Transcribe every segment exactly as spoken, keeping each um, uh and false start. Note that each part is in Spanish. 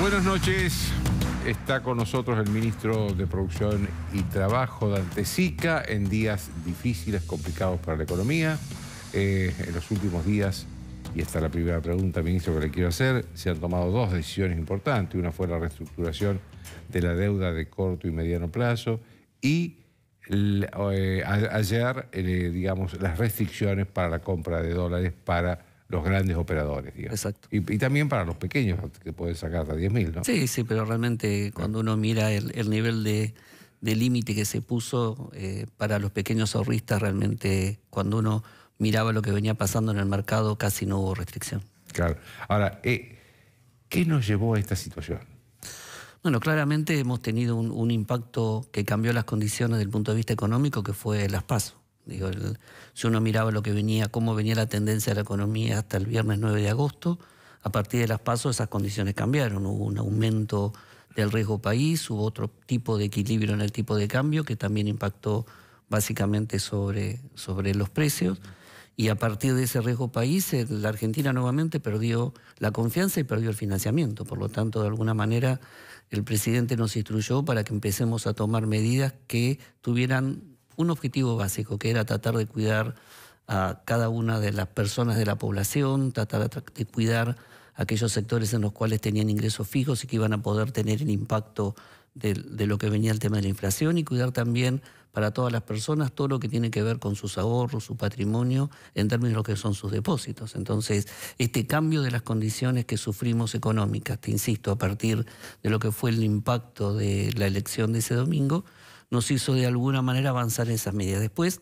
Buenas noches, está con nosotros el ministro de Producción y Trabajo, Dante Sica, en días difíciles, complicados para la economía. Eh, en los últimos días, y esta es la primera pregunta, ministro, que le quiero hacer, se han tomado dos decisiones importantes. Una fue la reestructuración de la deuda de corto y mediano plazo y eh, ayer, eh, digamos, las restricciones para la compra de dólares para los grandes operadores, digamos. Exacto. Y, y también para los pequeños, que pueden sacar hasta diez mil, ¿no? Sí, sí, pero realmente cuando uno mira el, el nivel de límite que se puso eh, para los pequeños ahorristas, realmente cuando uno miraba lo que venía pasando en el mercado, casi no hubo restricción. Claro. Ahora, eh, ¿qué nos llevó a esta situación? Bueno, claramente hemos tenido un, un impacto que cambió las condiciones desde el punto de vista económico, que fue las PASO. Digo, el, si uno miraba lo que venía, cómo venía la tendencia de la economía hasta el viernes nueve de agosto, a partir de las PASO esas condiciones cambiaron. Hubo un aumento del riesgo país, hubo otro tipo de equilibrio en el tipo de cambio que también impactó básicamente sobre, sobre los precios. Y a partir de ese riesgo país, la Argentina nuevamente perdió la confianza y perdió el financiamiento. Por lo tanto, de alguna manera, el presidente nos instruyó para que empecemos a tomar medidas que tuvieran un objetivo básico, que era tratar de cuidar a cada una de las personas de la población, tratar de cuidar aquellos sectores en los cuales tenían ingresos fijos y que iban a poder tener el impacto de, de lo que venía el tema de la inflación, y cuidar también para todas las personas todo lo que tiene que ver con sus ahorros, su patrimonio, en términos de lo que son sus depósitos. Entonces, este cambio de las condiciones que sufrimos económicas, te insisto, a partir de lo que fue el impacto de la elección de ese domingo, nos hizo de alguna manera avanzar en esas medidas. Después,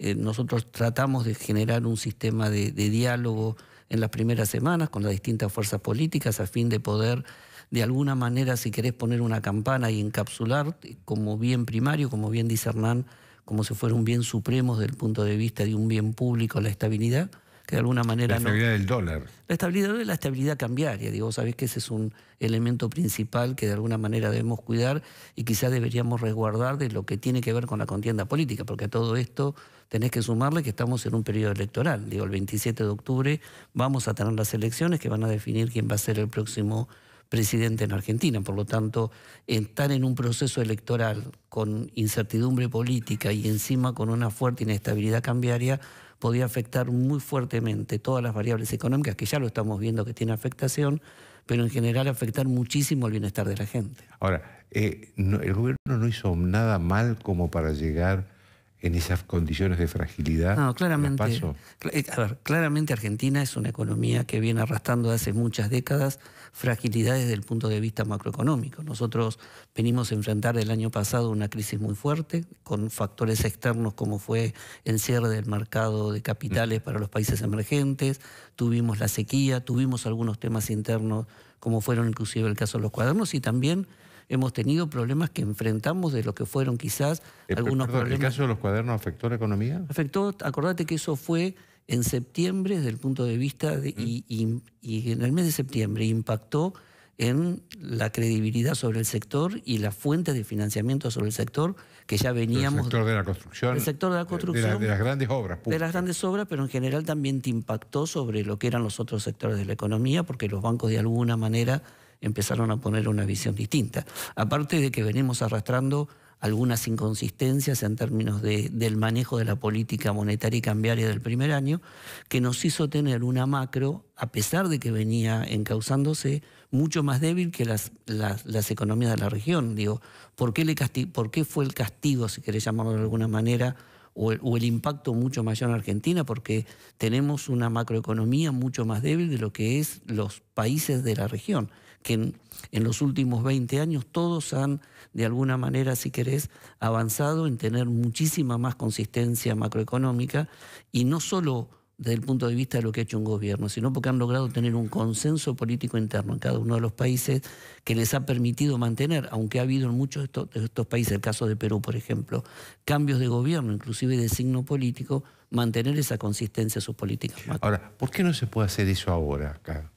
eh, nosotros tratamos de generar un sistema de, de diálogo en las primeras semanas con las distintas fuerzas políticas a fin de poder, de alguna manera, si querés, poner una campana y encapsular como bien primario, como bien dice Hernán, como si fuera un bien supremo desde el punto de vista de un bien público, la estabilidad, que de alguna manera... La estabilidad no, del dólar. La estabilidad de la estabilidad cambiaria. Digo, sabés que ese es un elemento principal que de alguna manera debemos cuidar y quizás deberíamos resguardar de lo que tiene que ver con la contienda política, porque a todo esto tenés que sumarle que estamos en un periodo electoral. Digo, el veintisiete de octubre vamos a tener las elecciones que van a definir quién va a ser el próximo presidente en Argentina. Por lo tanto, estar en un proceso electoral con incertidumbre política y encima con una fuerte inestabilidad cambiaria podía afectar muy fuertemente todas las variables económicas, que ya lo estamos viendo que tiene afectación, pero en general afectar muchísimo el bienestar de la gente. Ahora, eh, no, el gobierno no hizo nada mal como para llegar en esas condiciones de fragilidad. No, claramente, a ver, claramente Argentina es una economía que viene arrastrando hace muchas décadas fragilidades desde el punto de vista macroeconómico. Nosotros venimos a enfrentar el año pasado una crisis muy fuerte con factores externos como fue el cierre del mercado de capitales para los países emergentes, tuvimos la sequía, tuvimos algunos temas internos como fueron inclusive el caso de los cuadernos, y también hemos tenido problemas que enfrentamos de lo que fueron quizás eh, algunos perdón, problemas. ¿El caso de los cuadernos afectó la economía? Afectó, acordate que eso fue en septiembre desde el punto de vista, de, uh-huh. y, y, y en el mes de septiembre impactó en la credibilidad sobre el sector y la fuente de financiamiento sobre el sector que ya veníamos... El sector de la construcción. El sector de la construcción. De, la, de las grandes obras públicas. De las grandes obras, pero en general también te impactó sobre lo que eran los otros sectores de la economía, porque los bancos de alguna manera empezaron a poner una visión distinta. Aparte de que venimos arrastrando algunas inconsistencias en términos de, del manejo de la política monetaria y cambiaria del primer año, que nos hizo tener una macro, a pesar de que venía encauzándose, mucho más débil que las, las, las economías de la región. Digo, ¿por qué, le castigo, ¿por qué fue el castigo, si querés llamarlo de alguna manera, o el, o el impacto mucho mayor en Argentina? Porque tenemos una macroeconomía mucho más débil de lo que es los países de la región, que en, en los últimos veinte años todos han, de alguna manera, si querés, avanzado en tener muchísima más consistencia macroeconómica, y no solo desde el punto de vista de lo que ha hecho un gobierno, sino porque han logrado tener un consenso político interno en cada uno de los países que les ha permitido mantener, aunque ha habido en muchos de estos, de estos países, el caso de Perú, por ejemplo, cambios de gobierno, inclusive de signo político, mantener esa consistencia en sus políticas. Ahora, ¿por qué no se puede hacer eso ahora acá?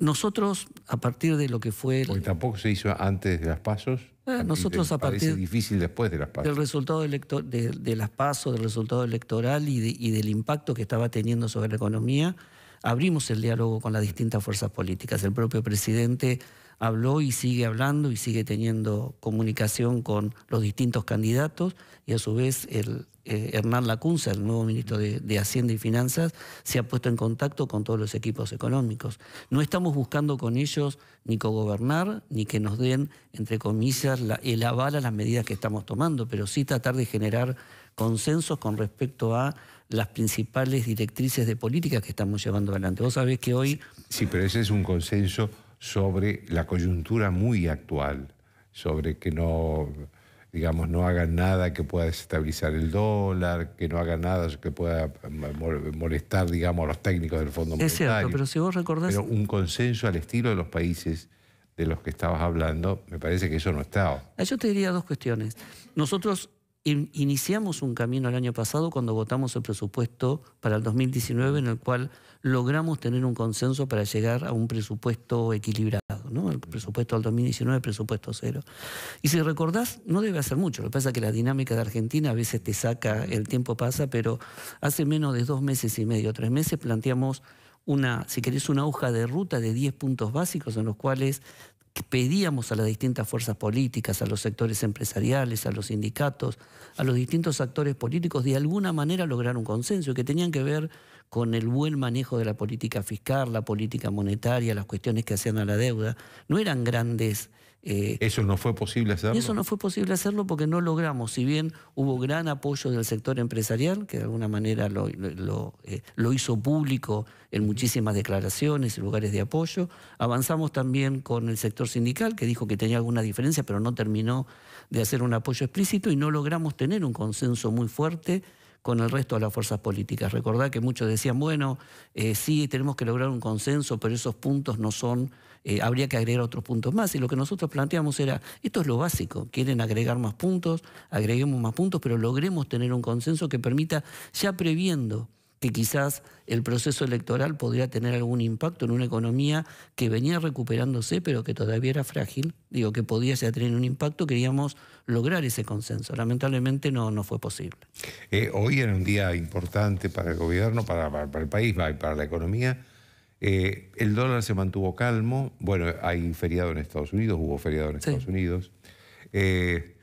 Nosotros, a partir de lo que fue... El... Porque tampoco se hizo antes de las PASO. Eh, nosotros de, a partir... difícil después de las PASO. Del resultado electo... de, de las PASO, del resultado electoral y, de, y del impacto que estaba teniendo sobre la economía, abrimos el diálogo con las distintas fuerzas políticas. El propio presidente habló y sigue hablando y sigue teniendo comunicación con los distintos candidatos, y a su vez el... Eh, Hernán Lacunza, el nuevo ministro de, de Hacienda y Finanzas, se ha puesto en contacto con todos los equipos económicos. No estamos buscando con ellos ni cogobernar, ni que nos den, entre comillas, la, el aval a las medidas que estamos tomando, pero sí tratar de generar consensos con respecto a las principales directrices de política que estamos llevando adelante. Vos sabés que hoy... Sí, pero ese es un consenso sobre la coyuntura muy actual, sobre que no... digamos, no hagan nada que pueda desestabilizar el dólar, que no hagan nada que pueda molestar, digamos, a los técnicos del Fondo Monetario. Es cierto, pero si vos recordás... Pero un consenso al estilo de los países de los que estabas hablando, me parece que eso no está. Yo te diría dos cuestiones. Nosotros in- iniciamos un camino el año pasado cuando votamos el presupuesto para el dos mil diecinueve, en el cual logramos tener un consenso para llegar a un presupuesto equilibrado, ¿no? El presupuesto del dos mil diecinueve, presupuesto cero. Y si recordás, no debe hacer mucho. Lo que pasa es que la dinámica de Argentina a veces te saca, el tiempo pasa, pero hace menos de dos meses y medio, tres meses, planteamos una, si querés, una hoja de ruta de diez puntos básicos en los cuales pedíamos a las distintas fuerzas políticas, a los sectores empresariales, a los sindicatos, a los distintos actores políticos, de alguna manera lograr un consenso que tenían que ver con el buen manejo de la política fiscal, la política monetaria, las cuestiones que hacían a la deuda. No eran grandes... Eh, ¿Eso no fue posible hacerlo? Eso no fue posible hacerlo porque no logramos, si bien hubo gran apoyo del sector empresarial, que de alguna manera lo, lo, eh, lo hizo público en muchísimas declaraciones y lugares de apoyo. Avanzamos también con el sector sindical, que dijo que tenía alguna diferencia, pero no terminó de hacer un apoyo explícito, y no logramos tener un consenso muy fuerte con el resto de las fuerzas políticas. Recordá que muchos decían, bueno, eh, sí, tenemos que lograr un consenso, pero esos puntos no son, eh, habría que agregar otros puntos más. Y lo que nosotros planteamos era, esto es lo básico, quieren agregar más puntos, agreguemos más puntos, pero logremos tener un consenso que permita, ya previendo que quizás el proceso electoral podría tener algún impacto en una economía que venía recuperándose, pero que todavía era frágil, digo, que podía ya tener un impacto, queríamos lograr ese consenso. Lamentablemente no, no fue posible. Eh, hoy era un día importante para el gobierno, para, para, para el país, para la economía. Eh, el dólar se mantuvo calmo. Bueno, hay feriado en Estados Unidos, hubo feriado en Estados sí. Unidos. Eh,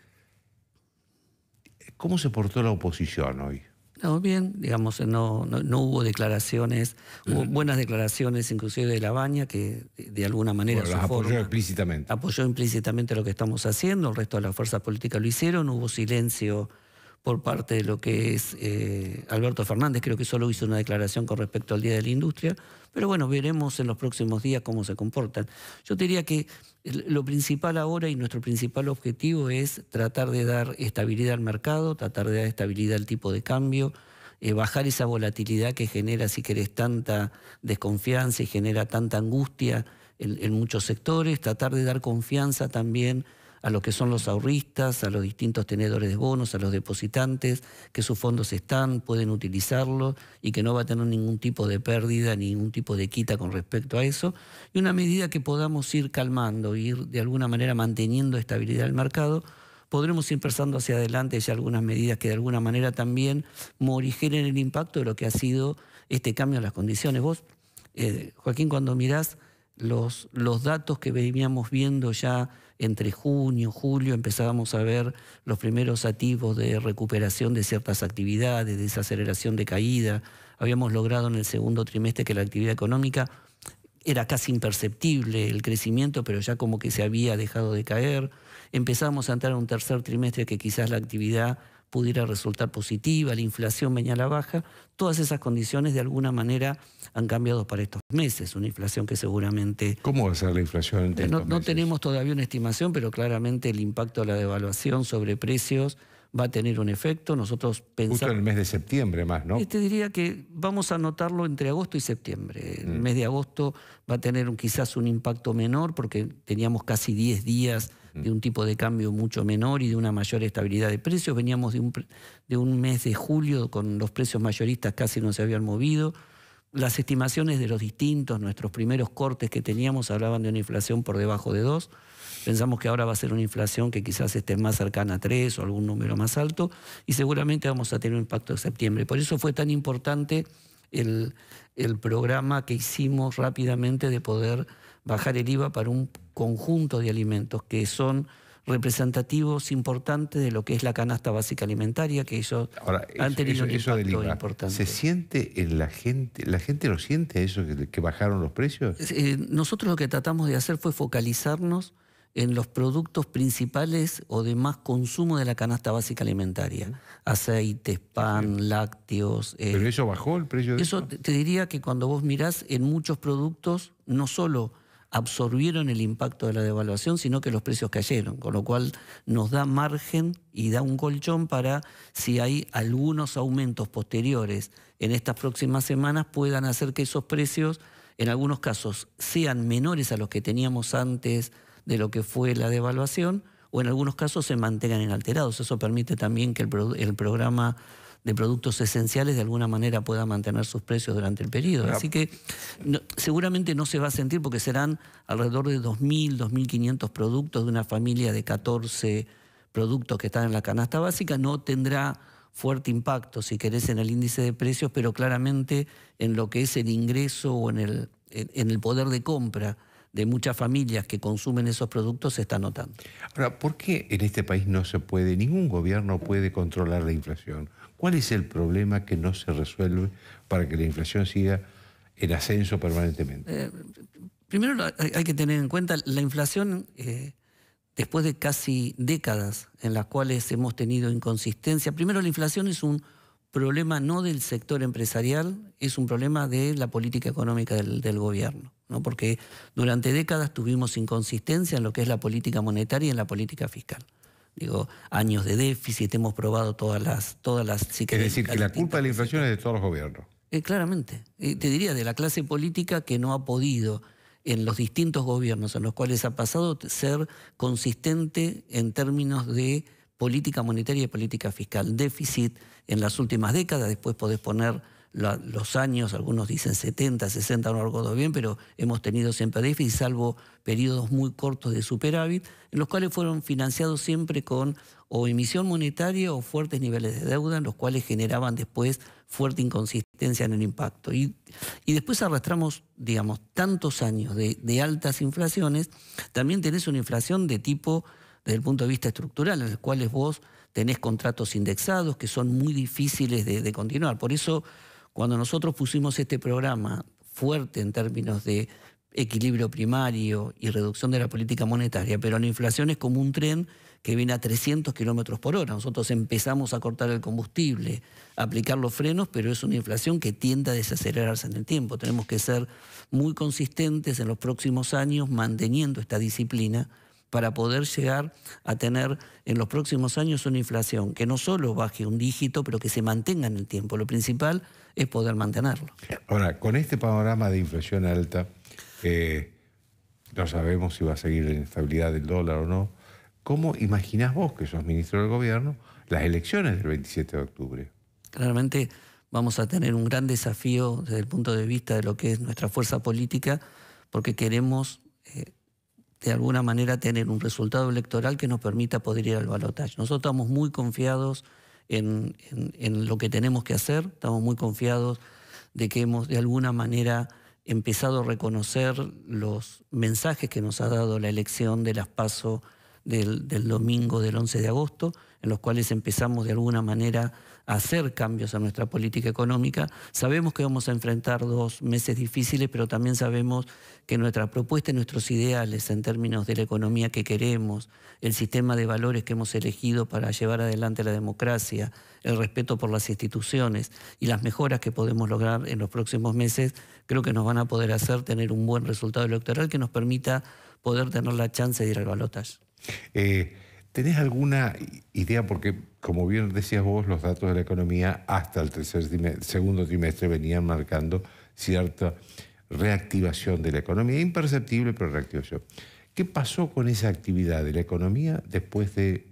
¿Cómo se portó la oposición hoy? No, bien, digamos, no, no, no hubo declaraciones, hubo buenas declaraciones inclusive de Lavagna, que de alguna manera bueno, las apoyó implícitamente. Apoyó implícitamente lo que estamos haciendo, el resto de las fuerzas políticas lo hicieron, hubo silencio por parte de lo que es eh, Alberto Fernández, creo que solo hizo una declaración con respecto al Día de la Industria, pero bueno, veremos en los próximos días cómo se comportan. Yo diría que lo principal ahora y nuestro principal objetivo es tratar de dar estabilidad al mercado, tratar de dar estabilidad al tipo de cambio, eh, bajar esa volatilidad que genera, si querés, tanta desconfianza y genera tanta angustia en, en muchos sectores, tratar de dar confianza también a lo que son los ahorristas, a los distintos tenedores de bonos, a los depositantes, que sus fondos están, pueden utilizarlos y que no va a tener ningún tipo de pérdida, ningún tipo de quita con respecto a eso. Y una medida que podamos ir calmando, ir de alguna manera manteniendo estabilidad del mercado, podremos ir pasando hacia adelante ya algunas medidas que de alguna manera también morigeren el impacto de lo que ha sido este cambio en las condiciones. Vos, eh, Joaquín, cuando mirás los, los datos que veníamos viendo ya entre junio, julio, empezábamos a ver los primeros atisbos de recuperación de ciertas actividades, de desaceleración de caída. Habíamos logrado en el segundo trimestre que la actividad económica era casi imperceptible, el crecimiento, pero ya como que se había dejado de caer. Empezábamos a entrar en un tercer trimestre que quizás la actividad pudiera resultar positiva, la inflación venía a la baja. Todas esas condiciones de alguna manera han cambiado para estos meses. Una inflación que seguramente... ¿Cómo va a ser la inflación en estos meses? No tenemos todavía una estimación, pero claramente el impacto de la devaluación sobre precios va a tener un efecto. Nosotros pensamos... Justo en el mes de septiembre más, ¿no? Te diría que vamos a notarlo entre agosto y septiembre. El mm. mes de agosto va a tener un, quizás un impacto menor porque teníamos casi diez días mm. de un tipo de cambio mucho menor y de una mayor estabilidad de precios. Veníamos de un, de un mes de julio con los precios mayoristas casi no se habían movido. Las estimaciones de los distintos, nuestros primeros cortes que teníamos, hablaban de una inflación por debajo de dos. Pensamos que ahora va a ser una inflación que quizás esté más cercana a tres o algún número más alto y seguramente vamos a tener un impacto en septiembre. Por eso fue tan importante el, el programa que hicimos rápidamente de poder bajar el I V A para un conjunto de alimentos que son representativos importantes de lo que es la canasta básica alimentaria, que ellos ahora, eso, han tenido eso, un impacto eso importante. ¿Se siente en la gente? ¿La gente lo siente eso, que bajaron los precios? Eh, nosotros lo que tratamos de hacer fue focalizarnos en los productos principales o de más consumo de la canasta básica alimentaria. Aceites, pan, sí. lácteos... Eh. ¿Pero eso bajó el precio de eso? Eso te diría que cuando vos mirás en muchos productos, no solo absorbieron el impacto de la devaluación, sino que los precios cayeron, con lo cual nos da margen y da un colchón para, si hay algunos aumentos posteriores en estas próximas semanas, puedan hacer que esos precios, en algunos casos, sean menores a los que teníamos antes de lo que fue la devaluación, o en algunos casos se mantengan inalterados. Eso permite también que el, pro, el programa de productos esenciales de alguna manera pueda mantener sus precios durante el periodo. Así que no, seguramente no se va a sentir porque serán alrededor de dos mil, dos mil quinientos productos de una familia de catorce productos que están en la canasta básica. No tendrá fuerte impacto, si querés, en el índice de precios, pero claramente en lo que es el ingreso o en el, en el poder de compra de muchas familias que consumen esos productos se está notando. Ahora, ¿por qué en este país no se puede, ningún gobierno puede controlar la inflación? ¿Cuál es el problema que no se resuelve para que la inflación siga en ascenso permanentemente? Eh, primero hay que tener en cuenta la inflación, eh, después de casi décadas en las cuales hemos tenido inconsistencia. Primero, la inflación es un problema no del sector empresarial, es un problema de la política económica del, del gobierno, ¿no? Porque durante décadas tuvimos inconsistencia en lo que es la política monetaria y en la política fiscal. Digo, años de déficit, hemos probado todas las... Todas las si querés, es decir, que la culpa de la inflación es de todos los gobiernos. Eh, claramente. Eh, te diría, de la clase política que no ha podido, en los distintos gobiernos en los cuales ha pasado, ser consistente en términos de política monetaria y política fiscal. Déficit en las últimas décadas, después podés poner los años, algunos dicen setenta, sesenta, no recuerdo bien, pero hemos tenido siempre déficit, salvo periodos muy cortos de superávit, en los cuales fueron financiados siempre con o emisión monetaria o fuertes niveles de deuda, en los cuales generaban después fuerte inconsistencia en el impacto. Y, y después arrastramos, digamos, tantos años de, de altas inflaciones. También tenés una inflación de tipo, desde el punto de vista estructural, en los cuales vos tenés contratos indexados que son muy difíciles de, de continuar. Por eso, cuando nosotros pusimos este programa fuerte en términos de equilibrio primario y reducción de la política monetaria, pero la inflación es como un tren que viene a trescientos kilómetros por hora. Nosotros empezamos a cortar el combustible, a aplicar los frenos, pero es una inflación que tiende a desacelerarse en el tiempo. Tenemos que ser muy consistentes en los próximos años manteniendo esta disciplina para poder llegar a tener en los próximos años una inflación que no solo baje un dígito, pero que se mantenga en el tiempo. Lo principal es poder mantenerlo. Ahora, con este panorama de inflación alta, eh, no sabemos si va a seguir la inestabilidad del dólar o no. ¿Cómo imaginás vos, que sos ministro del gobierno, las elecciones del veintisiete de octubre? Claramente vamos a tener un gran desafío desde el punto de vista de lo que es nuestra fuerza política, porque queremos... Eh, de alguna manera tener un resultado electoral que nos permita poder ir al balotaje. Nosotros estamos muy confiados en, en, en lo que tenemos que hacer, estamos muy confiados de que hemos de alguna manera empezado a reconocer los mensajes que nos ha dado la elección de las PASO del, del domingo del once de agosto, en los cuales empezamos de alguna manera a hacer cambios a nuestra política económica. Sabemos que vamos a enfrentar dos meses difíciles, pero también sabemos que nuestra propuesta y nuestros ideales en términos de la economía que queremos, el sistema de valores que hemos elegido para llevar adelante la democracia, el respeto por las instituciones y las mejoras que podemos lograr en los próximos meses, creo que nos van a poder hacer tener un buen resultado electoral que nos permita poder tener la chance de ir al balotaje. Eh... ¿Tenés alguna idea? Porque, como bien decías vos, los datos de la economía hasta el tercer trimestre, segundo trimestre venían marcando cierta reactivación de la economía, imperceptible, pero reactivación. ¿Qué pasó con esa actividad de la economía después de,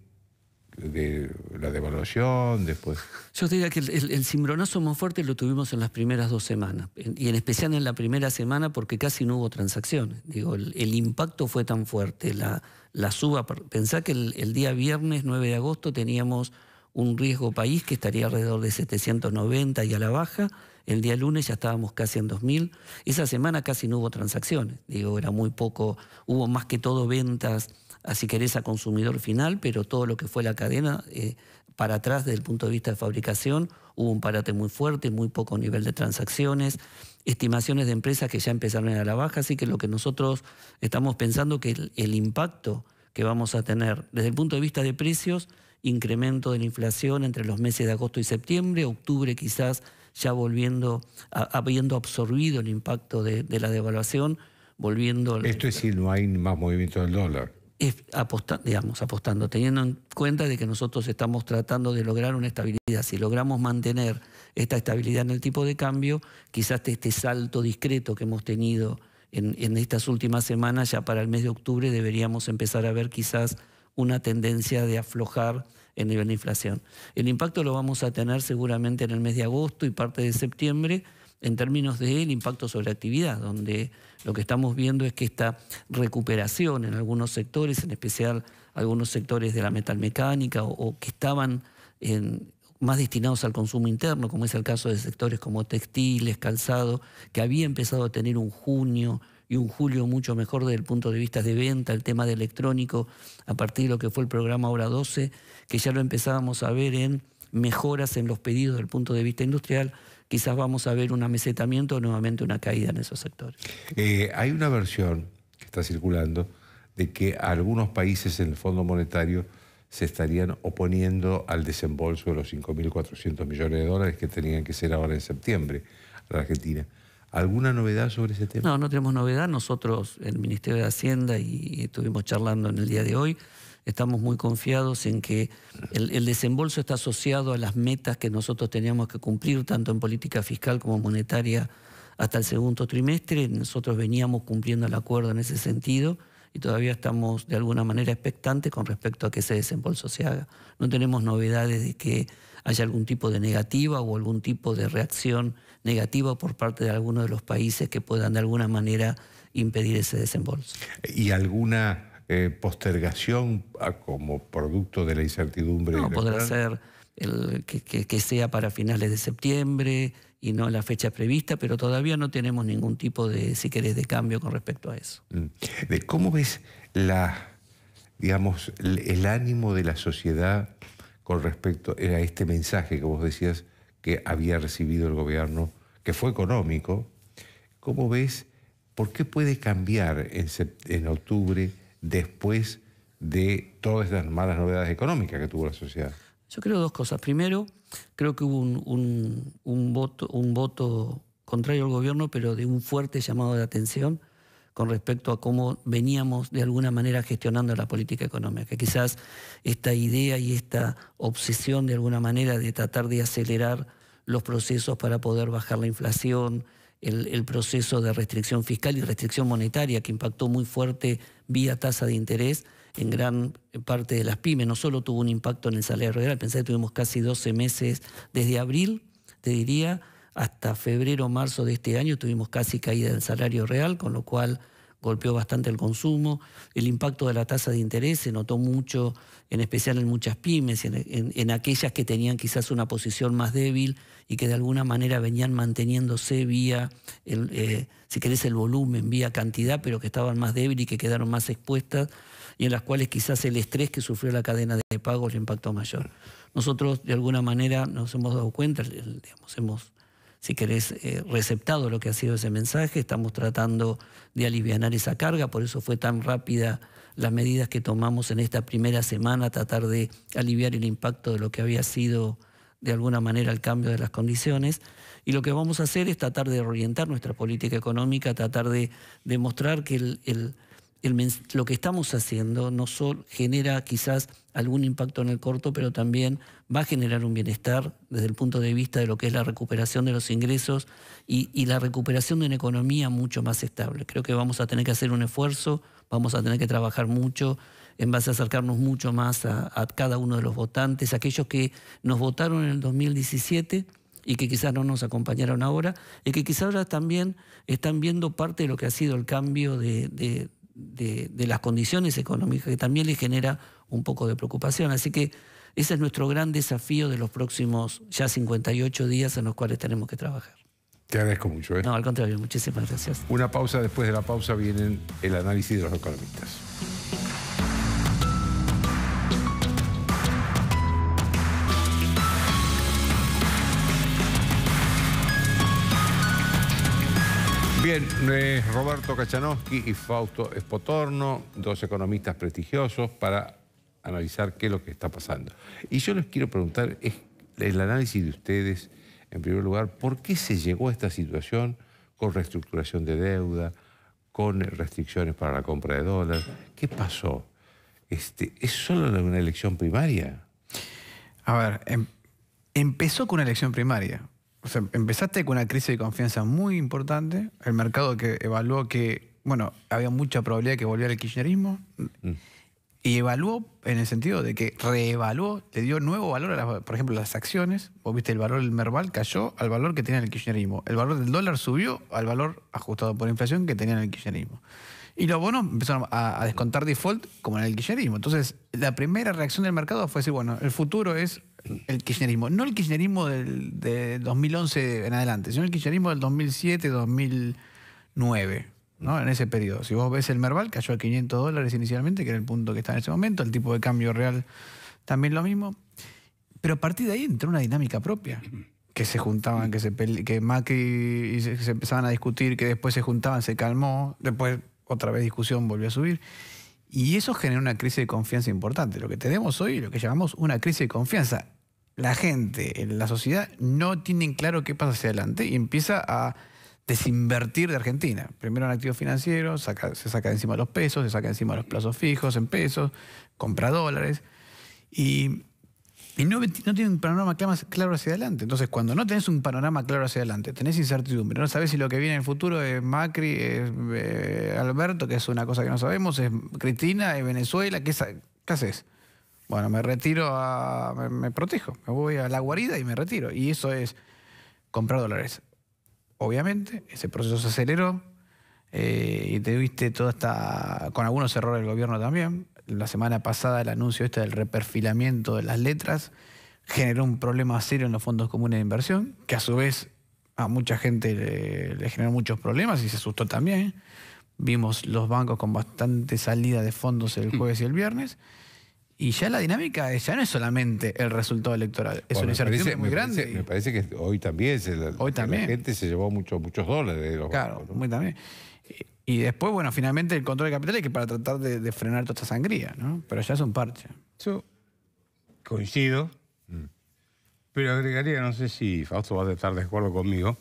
de la devaluación? Después... Yo te diría que el, el, el cimbronazo más fuerte lo tuvimos en las primeras dos semanas, y en especial en la primera semana porque casi no hubo transacciones. Digo, el, el impacto fue tan fuerte, la, la suba. Pensá que el, el día viernes nueve de agosto teníamos un riesgo país que estaría alrededor de setecientos noventa y a la baja. El día lunes ya estábamos casi en dos mil. Esa semana casi no hubo transacciones. Digo, era muy poco. Hubo más que todo ventas, así que eres a consumidor final, pero todo lo que fue la cadena, eh, para atrás desde el punto de vista de fabricación, hubo un parate muy fuerte, muy poco nivel de transacciones, estimaciones de empresas que ya empezaron a la baja. Así que lo que nosotros estamos pensando que el, el impacto que vamos a tener desde el punto de vista de precios, incremento de la inflación entre los meses de agosto y septiembre, octubre quizás... ya volviendo, a, habiendo absorbido el impacto de, de la devaluación, volviendo... Esto es si no hay más movimiento del dólar. Es aposta, digamos, apostando, teniendo en cuenta de que nosotros estamos tratando de lograr una estabilidad. Si logramos mantener esta estabilidad en el tipo de cambio, quizás este salto discreto que hemos tenido en, en estas últimas semanas, ya para el mes de octubre deberíamos empezar a ver quizás una tendencia de aflojar el nivel de inflación. El impacto lo vamos a tener seguramente en el mes de agosto y parte de septiembre en términos del impacto sobre actividad, donde lo que estamos viendo es que esta recuperación en algunos sectores, en especial algunos sectores de la metalmecánica o, o que estaban en, más destinados al consumo interno, como es el caso de sectores como textiles, calzado, que había empezado a tener un junio y un julio mucho mejor desde el punto de vista de venta, el tema de electrónico, a partir de lo que fue el programa Ahora doce, que ya lo empezábamos a ver en mejoras en los pedidos desde el punto de vista industrial, quizás vamos a ver un amesetamiento o nuevamente una caída en esos sectores. Eh, hay una versión que está circulando de que algunos países en el Fondo Monetario se estarían oponiendo al desembolso de los cinco mil cuatrocientos millones de dólares que tenían que ser ahora en septiembre a la Argentina. ¿Alguna novedad sobre ese tema? No, no tenemos novedad. Nosotros, el Ministerio de Hacienda, y estuvimos charlando en el día de hoy, estamos muy confiados en que el, el desembolso está asociado a las metas que nosotros teníamos que cumplir, tanto en política fiscal como monetaria, hasta el segundo trimestre. Nosotros veníamos cumpliendo el acuerdo en ese sentido y todavía estamos de alguna manera expectantes con respecto a que ese desembolso se haga. No tenemos novedades de que haya algún tipo de negativa o algún tipo de reacción negativa por parte de alguno de los países que puedan de alguna manera impedir ese desembolso. ¿Y alguna eh, postergación a, como producto de la incertidumbre? No, podrá ser el, que, que, que sea para finales de septiembre y no la fecha prevista, pero todavía no tenemos ningún tipo de, si querés, de cambio con respecto a eso. ¿De cómo ves la, digamos, el, el ánimo de la sociedad con respecto a este mensaje que vos decías que había recibido el gobierno, que fue económico? ¿Cómo ves? ¿Por qué puede cambiar en, en octubre después de todas las malas novedades económicas que tuvo la sociedad? Yo creo dos cosas. Primero, creo que hubo un, un, un, voto, un voto contrario al gobierno, pero de un fuerte llamado de atención con respecto a cómo veníamos de alguna manera gestionando la política económica. Que quizás esta idea y esta obsesión de alguna manera de tratar de acelerar los procesos para poder bajar la inflación, el, el proceso de restricción fiscal y restricción monetaria que impactó muy fuerte vía tasa de interés en gran parte de las pymes, no solo tuvo un impacto en el salario real, pensé que tuvimos casi doce meses, desde abril, te diría, hasta febrero o marzo de este año tuvimos casi caída del salario real, con lo cual golpeó bastante el consumo. El impacto de la tasa de interés se notó mucho, en especial en muchas pymes, en, en, en aquellas que tenían quizás una posición más débil y que de alguna manera venían manteniéndose vía, el, eh, si querés, el volumen, vía cantidad, pero que estaban más débiles y que quedaron más expuestas, y en las cuales quizás el estrés que sufrió la cadena de pagos le impactó mayor. Nosotros, de alguna manera, nos hemos dado cuenta, digamos, hemos... si querés, eh, receptado lo que ha sido ese mensaje, estamos tratando de alivianar esa carga, por eso fue tan rápida las medidas que tomamos en esta primera semana, tratar de aliviar el impacto de lo que había sido de alguna manera el cambio de las condiciones, y lo que vamos a hacer es tratar de reorientar nuestra política económica, tratar de demostrar que el, el, el, lo que estamos haciendo no solo genera quizás algún impacto en el corto, pero también va a generar un bienestar desde el punto de vista de lo que es la recuperación de los ingresos y, y la recuperación de una economía mucho más estable. Creo que vamos a tener que hacer un esfuerzo, vamos a tener que trabajar mucho en base a acercarnos mucho más a, a cada uno de los votantes, aquellos que nos votaron en el dos mil diecisiete y que quizás no nos acompañaron ahora, y que quizás ahora también están viendo parte de lo que ha sido el cambio de, de, de, de las condiciones económicas, que también les genera un poco de preocupación. Así que ese es nuestro gran desafío de los próximos ya cincuenta y ocho días en los cuales tenemos que trabajar. Te agradezco mucho, ¿eh? No, al contrario, muchísimas gracias. Una pausa, después de la pausa vienen el análisis de los economistas. Bien, eh, Roberto Cachanowski y Fausto Spotorno, dos economistas prestigiosos, para analizar qué es lo que está pasando. Y yo les quiero preguntar, es el análisis de ustedes, en primer lugar, ¿por qué se llegó a esta situación con reestructuración de deuda, con restricciones para la compra de dólar? ¿Qué pasó? Este, ¿Es solo una elección primaria? A ver, em, empezó con una elección primaria. O sea, empezaste con una crisis de confianza muy importante. El mercado que evaluó que, bueno, había mucha probabilidad de que volviera el kirchnerismo. Mm. Y evaluó en el sentido de que reevaluó, le dio nuevo valor a, las, por ejemplo, las acciones. Vos viste, el valor del Merval cayó al valor que tenía el kirchnerismo. El valor del dólar subió al valor ajustado por inflación que tenía el kirchnerismo. Y los bonos empezaron a, a descontar default como en el kirchnerismo. Entonces, la primera reacción del mercado fue decir, bueno, el futuro es el kirchnerismo. No el kirchnerismo del de dos mil once en adelante, sino el kirchnerismo del dos mil siete, dos mil nueve, ¿no? En ese periodo. Si vos ves el Merval, cayó a quinientos dólares inicialmente, que era el punto que está en ese momento. El tipo de cambio real también lo mismo. Pero a partir de ahí entró una dinámica propia. Que se juntaban, que, se pele... que Macri y se, se empezaban a discutir, que después se juntaban, se calmó. Después otra vez discusión, volvió a subir. Y eso generó una crisis de confianza importante. Lo que tenemos hoy es lo que llamamos una crisis de confianza. La gente, la sociedad, no tienen claro qué pasa hacia adelante y empieza a desinvertir de Argentina. Primero en activos financieros, saca, se saca de encima los pesos, se saca de encima los plazos fijos en pesos, compra dólares. Y, y no, no tienen un panorama claro hacia adelante. Entonces, cuando no tenés un panorama claro hacia adelante, tenés incertidumbre, no sabés si lo que viene en el futuro es Macri, es eh, Alberto, que es una cosa que no sabemos, es Cristina, es Venezuela, ¿qué, qué haces? Bueno, me retiro, a, me, me protejo, me voy a la guarida y me retiro. Y eso es comprar dólares. Obviamente, ese proceso se aceleró eh, y te viste toda esta, con algunos errores del gobierno también. La semana pasada el anuncio este del reperfilamiento de las letras generó un problema serio en los fondos comunes de inversión, que a su vez a mucha gente le, le generó muchos problemas y se asustó también. Vimos los bancos con bastante salida de fondos el jueves y el viernes. Y ya la dinámica ya no es solamente el resultado electoral, es bueno, una incertidumbre muy grande. Parece, me parece que hoy también, se la, hoy también. la gente se llevó mucho, muchos dólares de los claro, bancos, ¿no? Muy también. Y, y después, bueno, finalmente el control de capitales que para tratar de, de frenar toda esta sangría, ¿no? Pero ya es un parche. Yo coincido, mm. pero agregaría, no sé si Fausto va a estar de acuerdo conmigo,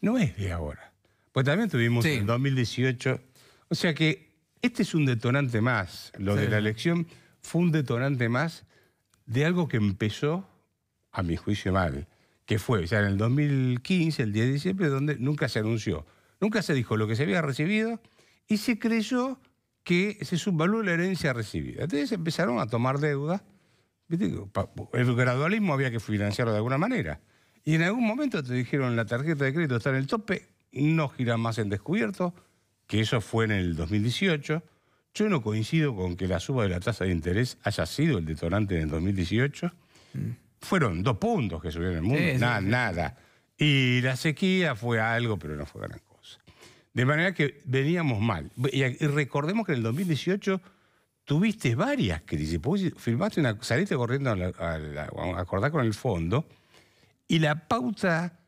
no es de ahora. Pues también tuvimos sí. en dos mil dieciocho, o sea que este es un detonante más, lo sí. de la elección. Fue un detonante más de algo que empezó, a mi juicio, mal. Que fue, o sea, en el dos mil quince, el diez de diciembre, donde nunca se anunció. Nunca se dijo lo que se había recibido y se creyó que se subvaluó la herencia recibida. Entonces empezaron a tomar deuda. El gradualismo había que financiarlo de alguna manera. Y en algún momento te dijeron, la tarjeta de crédito está en el tope, no gira más en descubierto, que eso fue en el dos mil dieciocho... Yo no coincido con que la suba de la tasa de interés haya sido el detonante en el dos mil dieciocho. Mm. Fueron dos puntos que subieron en el mundo, sí, nada, sí. nada. Y la sequía fue algo, pero no fue gran cosa. De manera que veníamos mal. Y recordemos que en el dos mil dieciocho tuviste varias crisis. Firmaste una, saliste corriendo a, la, a, la, a acordar con el fondo y la pauta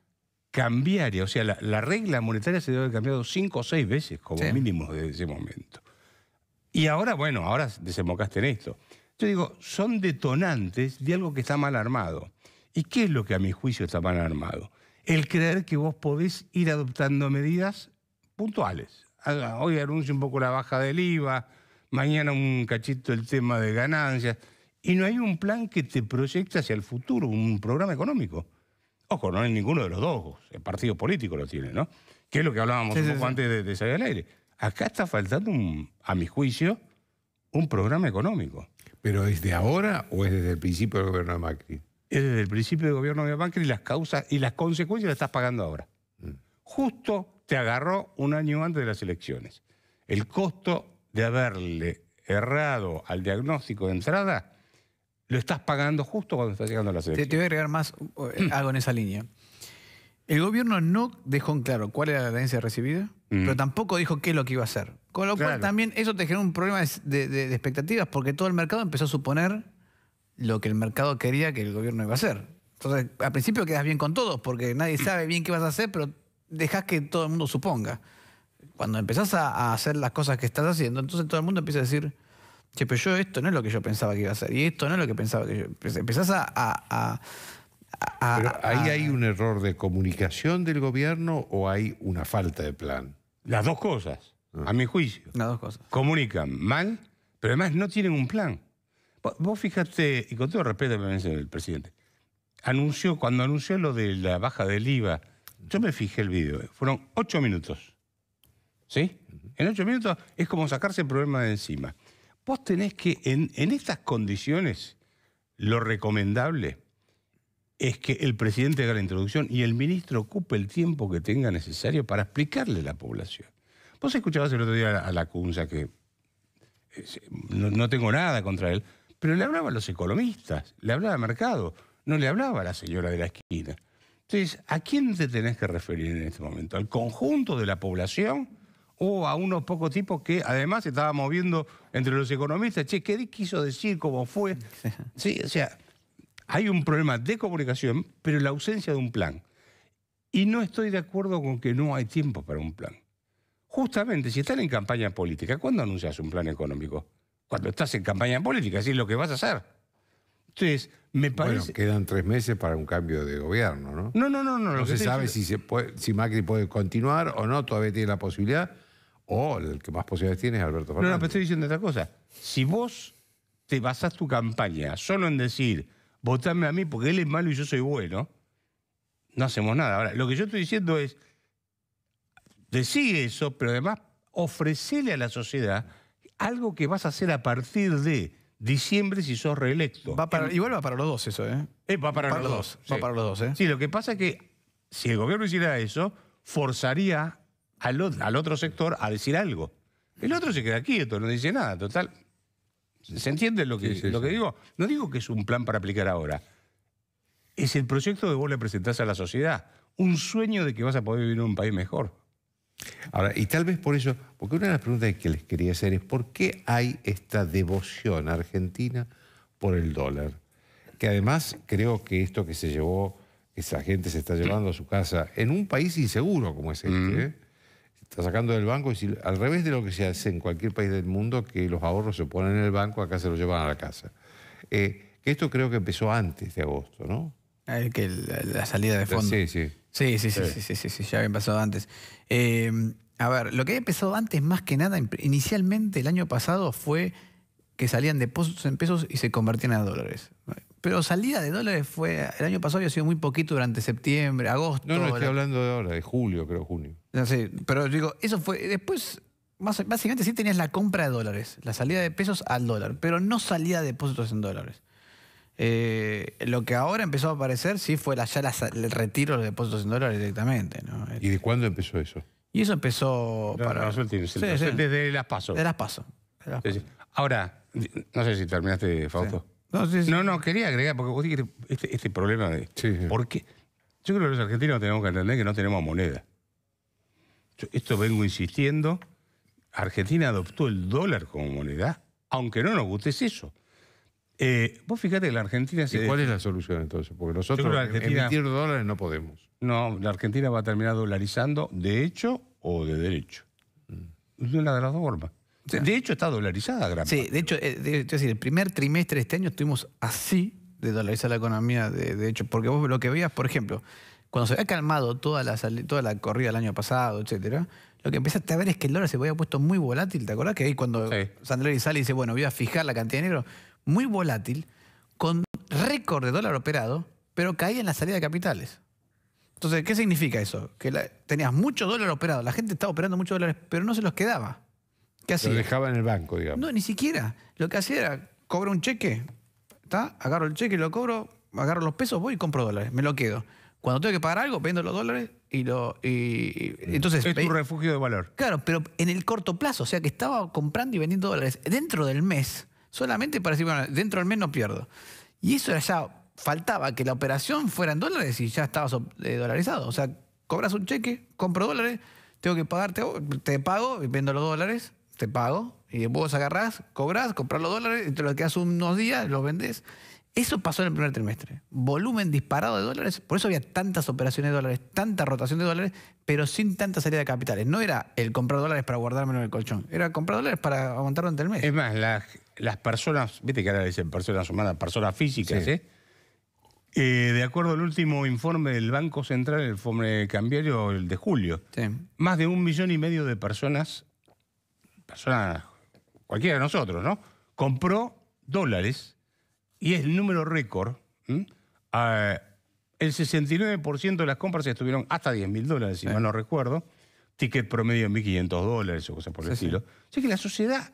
cambiaria, o sea, la, la regla monetaria se debe haber cambiado cinco o seis veces como sí. mínimo desde ese momento. Y ahora, bueno, ahora desembocaste en esto. Yo digo, son detonantes de algo que está mal armado. ¿Y qué es lo que a mi juicio está mal armado? El creer que vos podés ir adoptando medidas puntuales, hoy anuncia un poco la baja del I V A, mañana un cachito el tema de ganancias, y no hay un plan que te proyecte hacia el futuro, un programa económico. Ojo, no hay ninguno de los dos, el partido político lo tiene, ¿no? Que es lo que hablábamos sí, un poco sí, antes de, de salir al aire. Acá está faltando, un, a mi juicio, un programa económico. ¿Pero desde ahora o es desde el principio del gobierno de Macri? Es desde el principio del gobierno de Macri, y las causas y las consecuencias las estás pagando ahora. Mm. Justo te agarró un año antes de las elecciones. El costo de haberle errado al diagnóstico de entrada lo estás pagando justo cuando estás llegando a las elecciones. Te, te voy a agregar más, algo en esa línea. El gobierno no dejó en claro cuál era la herencia recibida, mm. pero tampoco dijo qué es lo que iba a hacer. Con lo claro. cual también eso te generó un problema de, de, de expectativas, porque todo el mercado empezó a suponer lo que el mercado quería que el gobierno iba a hacer. Entonces, al principio quedas bien con todos, porque nadie sabe bien qué vas a hacer, pero dejás que todo el mundo suponga. Cuando empezás a, a hacer las cosas que estás haciendo, entonces todo el mundo empieza a decir, che, pero yo esto no es lo que yo pensaba que iba a hacer, y esto no es lo que pensaba que yo... Empezás a... a, a A, Pero ¿ahí a, hay un error de comunicación del gobierno o hay una falta de plan? Las dos cosas, a mi juicio. Las dos cosas. Comunican mal, pero además no tienen un plan. Vos, vos fíjate, y con todo respeto me dice el presidente, anunció, cuando anunció lo de la baja del I V A, yo me fijé el video, fueron ocho minutos. ¿Sí? En ocho minutos es como sacarse el problema de encima. Vos tenés que, en, en estas condiciones, lo recomendable es que el presidente haga la introducción y el ministro ocupe el tiempo que tenga necesario para explicarle a la población. Vos escuchabas el otro día a Lacunza, que no, no tengo nada contra él, pero le hablaba a los economistas, le hablaba al mercado, no le hablaba a la señora de la esquina. Entonces, ¿a quién te tenés que referir en este momento? ¿Al conjunto de la población o a unos pocos tipos que además se estaban moviendo entre los economistas? Che, ¿qué quiso decir? ¿Cómo fue? Sí, o sea... Hay un problema de comunicación, pero la ausencia de un plan. Y no estoy de acuerdo con que no hay tiempo para un plan. Justamente, si están en campaña política, ¿cuándo anuncias un plan económico? Cuando estás en campaña política, así es lo que vas a hacer. Entonces, me parece... Bueno, quedan tres meses para un cambio de gobierno, ¿no? No, no, no. No, no lo se sabe si, se puede, si Macri puede continuar o no, todavía tiene la posibilidad. O el que más posibilidades tiene es Alberto Fernández. No, no, pero estoy diciendo otra cosa. Si vos te basás tu campaña solo en decir... Votame a mí porque él es malo y yo soy bueno, no hacemos nada. Ahora, lo que yo estoy diciendo es, decí eso, pero además ofrecele a la sociedad algo que vas a hacer a partir de diciembre si sos reelecto. Va para, igual va para los dos eso, ¿eh? eh va para, para los dos. dos sí. Va para los dos, ¿eh? Sí, lo que pasa es que si el gobierno hiciera eso, forzaría al, al otro sector a decir algo. El otro se queda quieto, no dice nada, total... ¿Se entiende lo que, sí, sí, lo que sí. digo? No digo que es un plan para aplicar ahora. Es el proyecto que vos le presentás a la sociedad. Un sueño de que vas a poder vivir en un país mejor. Ahora, y tal vez por eso, porque una de las preguntas que les quería hacer es ¿por qué hay esta devoción argentina por el dólar? Que además creo que esto que se llevó, que esa gente se está llevando a su casa, en un país inseguro como es este, mm. ¿eh? Está sacando del banco, y al revés de lo que se hace en cualquier país del mundo, que los ahorros se ponen en el banco, acá se los llevan a la casa. Eh, que esto creo que empezó antes de agosto, ¿no? El que la, la salida de fondo. Sí, sí. Sí, sí, sí, sí, sí, sí, sí, sí, sí ya había empezado antes. Eh, a ver, lo que había empezado antes, más que nada, inicialmente el año pasado fue que salían depósitos en pesos y se convertían a dólares. Pero salida de dólares fue... El año pasado había sido muy poquito durante septiembre, agosto... No, no estoy la... hablando de ahora, de julio, creo, junio. No sé, pero digo, eso fue... Después, más, básicamente sí tenías la compra de dólares, la salida de pesos al dólar, pero no salía de depósitos en dólares. Eh, lo que ahora empezó a aparecer sí fue la, ya la, el retiro de depósitos en dólares directamente, ¿no? ¿Y de cuándo empezó eso? Y eso empezó... No, para... no, eso tiene, sí, sí. Desde las PASO. De las PASO. De las PASO. Sí, sí. Ahora, no sé si terminaste, Fausto. Sí. No, sí, sí. no, no, quería agregar, porque vos dijiste este, este problema de... Sí, sí. ¿Por qué? Yo creo que los argentinos tenemos que entender que no tenemos moneda. Yo esto vengo insistiendo. Argentina adoptó el dólar como moneda, aunque no nos guste es eso. Eh, vos fíjate que la Argentina... se... ¿Y cuál es la solución entonces? Porque nosotros Argentina... emitir dólares no podemos. No, la Argentina va a terminar dolarizando de hecho o de derecho. De una de las dos formas. De hecho, está dolarizada gran parte. Sí, de hecho, es decir, el primer trimestre de este año estuvimos así de dolarizar la economía, de, de hecho, porque vos lo que veías, por ejemplo, cuando se había calmado toda la, toda la corrida del año pasado, etcétera, lo que empezaste a ver es que el dólar se había puesto muy volátil. ¿Te acordás que ahí cuando sí. Sandrelli sale y dice, bueno, voy a fijar la cantidad de negro? Muy volátil, con récord de dólar operado, pero caía en la salida de capitales. Entonces, ¿qué significa eso? Que la, tenías mucho dólar operado, la gente estaba operando muchos dólares, pero no se los quedaba. ¿Qué hacía? Lo dejaba en el banco, digamos. No, ni siquiera. Lo que hacía era, cobro un cheque, ¿tá? Agarro el cheque, lo cobro, agarro los pesos, voy y compro dólares, me lo quedo. Cuando tengo que pagar algo, vendo los dólares y lo... Y, y, entonces, es tu refugio de valor. Claro, pero en el corto plazo, o sea que estaba comprando y vendiendo dólares dentro del mes, solamente para decir, bueno, dentro del mes no pierdo. Y eso era ya... Faltaba que la operación fuera en dólares y ya estabas eh, dolarizado. O sea, cobras un cheque, compro dólares, tengo que pagarte, te pago, vendo los dólares, te pago, y vos agarrás, cobrás, compras los dólares, y te los quedás unos días, los vendés. Eso pasó en el primer trimestre. Volumen disparado de dólares, por eso había tantas operaciones de dólares, tanta rotación de dólares, pero sin tanta salida de capitales. No era el comprar dólares para guardármelo en el colchón, era comprar dólares para aguantar durante el mes. Es más, las, las personas, viste que ahora dicen personas humanas, personas físicas, sí. ¿eh? Eh, de acuerdo al último informe del Banco Central, el informe cambiario, el de julio, sí. más de un millón y medio de personas, personas cualquiera de nosotros, ¿no? Compró dólares y es el número récord. ¿Mm? Ah, el sesenta y nueve por ciento de las compras estuvieron hasta diez mil dólares, si sí. mal no recuerdo. Ticket promedio en mil quinientos dólares o cosas por el sí, estilo. Sí. O sea que la sociedad,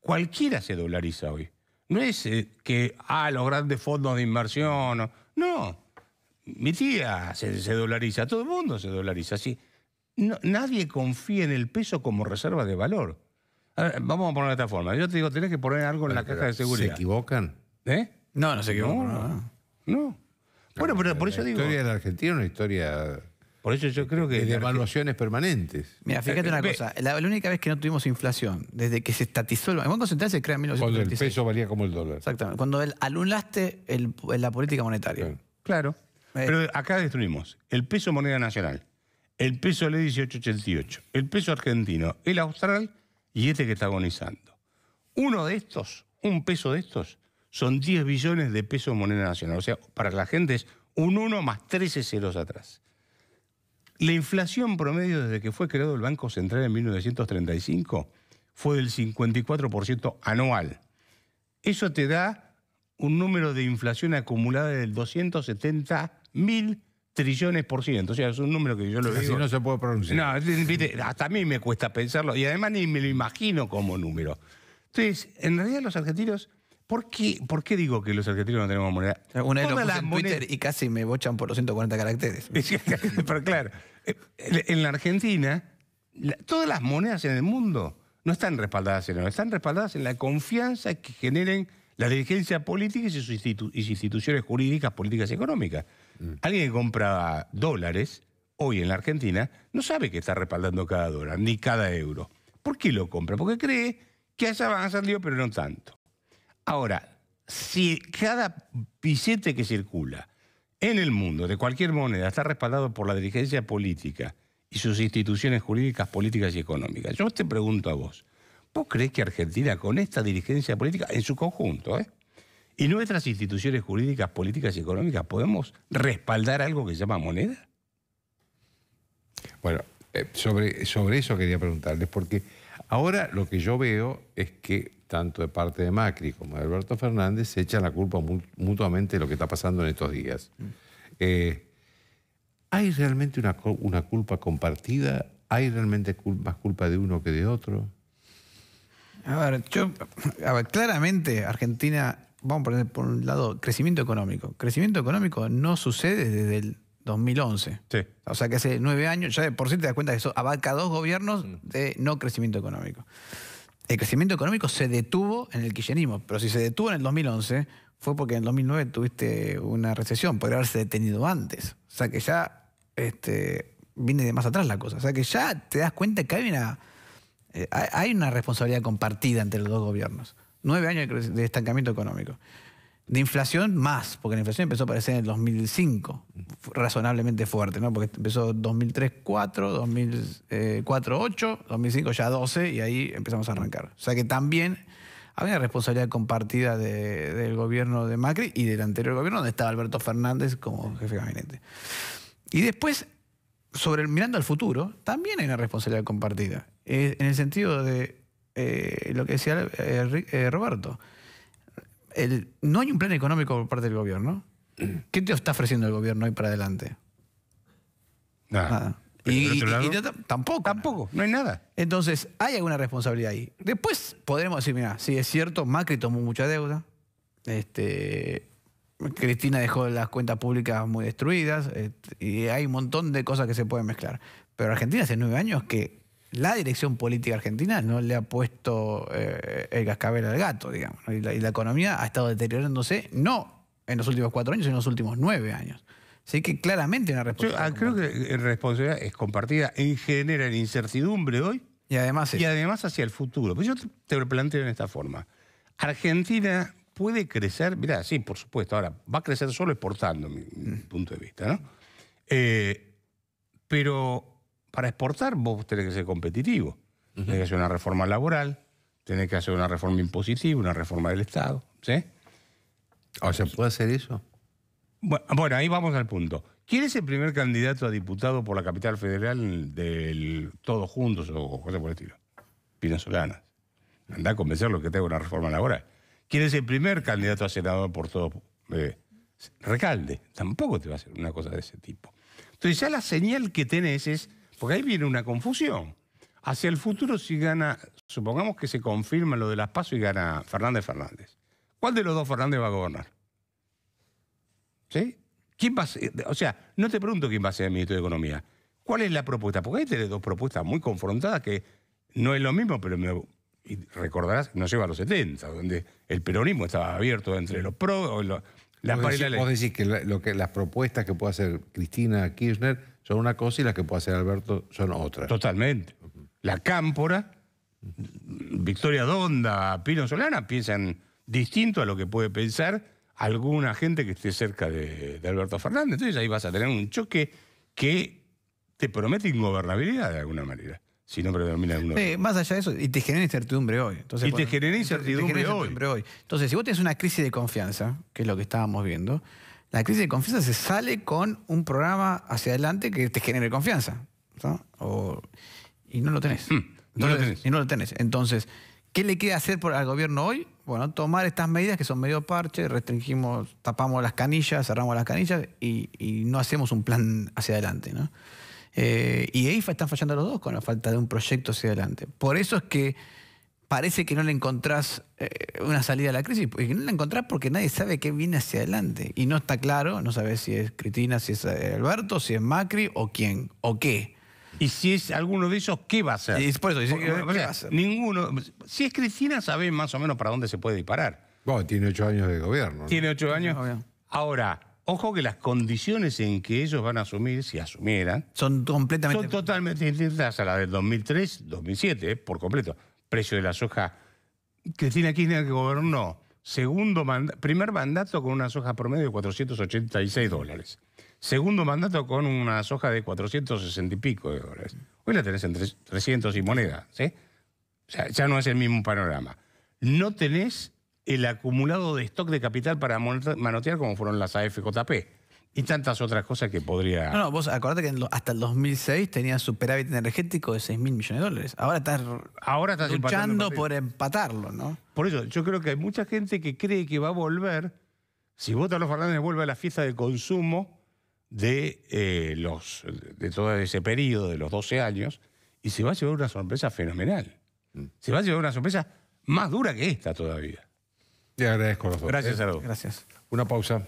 cualquiera se dolariza hoy. No es eh, que, ah, los grandes fondos de inversión... No. No, mi tía se, se dolariza, todo el mundo se dolariza. Así. No, nadie confía en el peso como reserva de valor. A ver, vamos a ponerlo de esta forma. Yo te digo, tenés que poner algo en la caja de seguridad. ¿Se equivocan? ¿Eh? No, no se equivocan. No. no. no. Bueno, pero por eso digo... La historia de la Argentina es una historia... Por eso yo creo que... De devaluaciones permanentes. Mira, fíjate una cosa. La, la única vez que no tuvimos inflación, desde que se estatizó el Banco Central, se crea en mil novecientos noventa y seis. Cuando el peso valía como el dólar. Exactamente. Cuando el, anulaste el, la política monetaria. Claro. claro. Eh. Pero acá destruimos el peso moneda nacional, el peso ley dieciocho ochenta y ocho, el peso argentino, el austral y este que está agonizando. Uno de estos, un peso de estos, son diez billones de pesos moneda nacional. O sea, para la gente es un uno más trece ceros atrás. La inflación promedio desde que fue creado el Banco Central en mil novecientos treinta y cinco fue del cincuenta y cuatro por ciento anual. Eso te da un número de inflación acumulada del doscientos setenta mil trillones por ciento. O sea, es un número que yo lo digo... Así no se puede pronunciar. No, viste, hasta a mí me cuesta pensarlo y además ni me lo imagino como número. Entonces, en realidad los argentinos... ¿Por qué, ¿Por qué digo que los argentinos no tenemos moneda? Una vez lo puse en Twitter y casi me bochan por los ciento cuarenta caracteres. Pero claro, en la Argentina, todas las monedas en el mundo no están respaldadas en oro, están respaldadas en la confianza que generen la dirigencia política y sus institu y instituciones jurídicas, políticas y económicas. Mm. Alguien que compra dólares hoy en la Argentina no sabe que está respaldando cada dólar, ni cada euro. ¿Por qué lo compra? Porque cree que allá van a salir, pero no tanto. Ahora, si cada billete que circula en el mundo de cualquier moneda está respaldado por la dirigencia política y sus instituciones jurídicas, políticas y económicas, yo te pregunto a vos, ¿vos creés que Argentina con esta dirigencia política en su conjunto, ¿eh? y nuestras instituciones jurídicas, políticas y económicas podemos respaldar algo que se llama moneda? Bueno, sobre, sobre eso quería preguntarles, porque ahora lo que yo veo es que tanto de parte de Macri como de Alberto Fernández, se echan la culpa mutuamente de lo que está pasando en estos días. Eh, ¿Hay realmente una, una culpa compartida? ¿Hay realmente cul- más culpa de uno que de otro? A ver, yo, a ver, claramente Argentina, vamos a poner por un lado, crecimiento económico. Crecimiento económico no sucede desde el dos mil once. Sí. O sea que hace nueve años, ya por sí te das cuenta que eso abarca dos gobiernos de no crecimiento económico. El crecimiento económico se detuvo en el kirchnerismo, pero si se detuvo en el dos mil once fue porque en el dos mil nueve tuviste una recesión, podría haberse detenido antes. O sea que ya este, viene de más atrás la cosa. O sea que ya te das cuenta que hay una, eh, hay una responsabilidad compartida entre los dos gobiernos. Nueve años de estancamiento económico. De inflación más, porque la inflación empezó a aparecer en el dos mil cinco, razonablemente fuerte, ¿no? Porque empezó dos mil tres cuatro, dos mil cuatro ocho, dos mil cinco ya doce y ahí empezamos a arrancar. O sea que también había una responsabilidad compartida de, del gobierno de Macri y del anterior gobierno donde estaba Alberto Fernández como jefe de gabinete. Y después sobre el, mirando al futuro, también hay una responsabilidad compartida. Eh, en el sentido de eh, lo que decía eh, eh, Roberto. El, no hay un plan económico por parte del gobierno. ¿Qué te está ofreciendo el gobierno hoy para adelante? Nada. Nada. Y, y, y tampoco. Tampoco, no hay nada. Entonces, hay alguna responsabilidad ahí. Después podremos decir, mira, sí, es cierto, Macri tomó mucha deuda, este, Cristina dejó las cuentas públicas muy destruidas, este, y hay un montón de cosas que se pueden mezclar. Pero Argentina hace nueve años que la dirección política argentina no le ha puesto eh, el cascabel al gato, digamos. Y la, y la economía ha estado deteriorándose, no en los últimos cuatro años, sino en los últimos nueve años. Así que claramente una responsabilidad. Yo creo que la responsabilidad es compartida en general, incertidumbre hoy. Y además es. Y además hacia el futuro. Pues yo te lo planteo en esta forma. Argentina puede crecer, mirá, sí, por supuesto, ahora va a crecer solo exportando, mi, mi punto de vista, ¿no? Eh, pero para exportar vos tenés que ser competitivo. Uh-huh. Tenés que hacer una reforma laboral, tenés que hacer una reforma impositiva, una reforma del Estado, ¿sí? O sea, ¿puede hacer eso? Bueno, ahí vamos al punto. ¿Quién es el primer candidato a diputado por la capital federal del Todos Juntos o cosas por el estilo? Pino Solanas. Andá a convencerlo que tenga una reforma laboral. ¿Quién es el primer candidato a senador por Todos? Eh, Recalde. Tampoco te va a hacer una cosa de ese tipo. Entonces ya la señal que tenés es... Porque ahí viene una confusión. Hacia el futuro si gana... Supongamos que se confirma lo de las PASO y gana Fernández Fernández. ¿Cuál de los dos Fernández va a gobernar? ¿Sí? ¿Quién va a ser? O sea, no te pregunto quién va a ser el ministro de Economía. ¿Cuál es la propuesta? Porque ahí tenés dos propuestas muy confrontadas que no es lo mismo, pero me, y recordarás, nos lleva a los setenta, donde el peronismo estaba abierto entre los pro... Los, las vos, decís, vos decís que, la, lo que las propuestas que puede hacer Cristina Kirchner son una cosa y las que puede hacer Alberto son otra. Totalmente. Uh-huh. La Cámpora, Victoria Donda, Pino Solana piensan distinto a lo que puede pensar alguna gente que esté cerca de, de Alberto Fernández. Entonces ahí vas a tener un choque que te promete ingobernabilidad de alguna manera, si no predomina alguno. Sí, más allá de eso, y te genera incertidumbre hoy. Entonces, y te genera incertidumbre, incertidumbre hoy. hoy. Entonces, si vos tenés una crisis de confianza, que es lo que estábamos viendo, la crisis de confianza se sale con un programa hacia adelante que te genere confianza, ¿no? O, y no lo tenés. Mm, no Entonces, lo tenés. Y no lo tenés. Entonces, ¿qué le queda hacer por, al gobierno hoy? Bueno, tomar estas medidas que son medio parche, restringimos, tapamos las canillas, cerramos las canillas y, y no hacemos un plan hacia adelante, ¿no? Eh, y ahí están fallando los dos con la falta de un proyecto hacia adelante. Por eso es que parece que no le encontrás eh, una salida a la crisis, y no la encontrás porque nadie sabe qué viene hacia adelante. Y no está claro, no sabés si es Cristina, si es Alberto, si es Macri o quién, o qué. Y si es alguno de ellos, ¿qué va a hacer? Y por eso, ¿qué, ¿qué va a hacer? Ninguno. Si es Cristina, sabe más o menos para dónde se puede disparar. Bueno, tiene ocho años de gobierno, ¿no? Tiene ocho años. Obvio. Ahora, ojo que las condiciones en que ellos van a asumir, si asumieran... Son completamente... Son totalmente distintas a las del dos mil tres, dos mil siete, eh, por completo. Precio de la soja. Cristina Kirchner, que gobernó segundo manda, primer mandato con una soja promedio de cuatrocientos ochenta y seis dólares. Segundo mandato con una soja de cuatrocientos sesenta y pico de dólares. Hoy la tenés en trescientos y moneda, ¿sí? O sea, ya no es el mismo panorama. No tenés el acumulado de stock de capital para manotear como fueron las A F J P y tantas otras cosas que podría... No, no, vos acordate que hasta el dos mil seis tenía superávit energético de seis mil millones de dólares. Ahora estás, Ahora estás luchando por empatarlo, ¿no? Por eso, yo creo que hay mucha gente que cree que va a volver, si vota a los Fernández, vuelve a la fiesta de consumo... De, eh, los, de todo ese periodo de los doce años y se va a llevar una sorpresa fenomenal. Se va a llevar una sorpresa más dura que esta todavía. Te agradezco a los dos. Gracias a los dos. Gracias. Una pausa.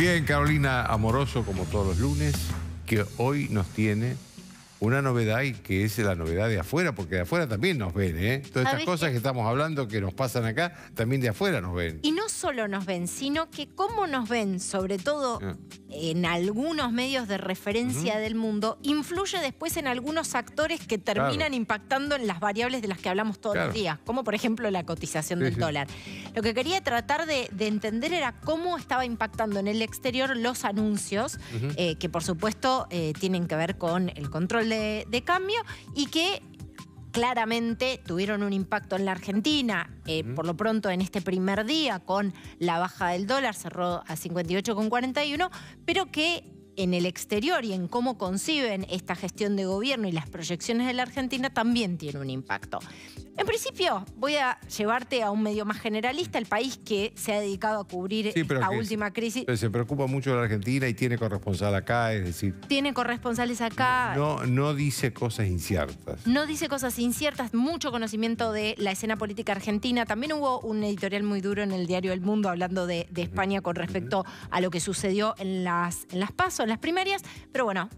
Bien, Carolina Amoroso, como todos los lunes, que hoy nos tiene una novedad, y que es la novedad de afuera, porque de afuera también nos ven, ¿eh? Todas estas cosas que... que estamos hablando, que nos pasan acá, también de afuera nos ven. Y no solo nos ven, sino que cómo nos ven, sobre todo ah. en algunos medios de referencia uh-huh. del mundo, influye después en algunos actores que terminan claro. impactando en las variables de las que hablamos todos claro. los días, como por ejemplo la cotización sí, del sí. dólar. Lo que quería tratar de, de entender era cómo estaba impactando en el exterior los anuncios, uh-huh. eh, que por supuesto eh, tienen que ver con el control De, de cambio, y que claramente tuvieron un impacto en la Argentina. Eh, por lo pronto en este primer día, con la baja del dólar, cerró a cincuenta y ocho con cuarenta y uno, pero que en el exterior y en cómo conciben esta gestión de gobierno y las proyecciones de la Argentina también tiene un impacto. En principio, voy a llevarte a un medio más generalista, El País, que se ha dedicado a cubrir sí, la última crisis. Pero se preocupa mucho de la Argentina y tiene corresponsal acá, es decir... Tiene corresponsales acá. No, no dice cosas inciertas. No dice cosas inciertas, mucho conocimiento de la escena política argentina. También hubo un editorial muy duro en el diario El Mundo hablando de, de España con respecto a lo que sucedió en las, en las PASO, en las primarias, pero bueno...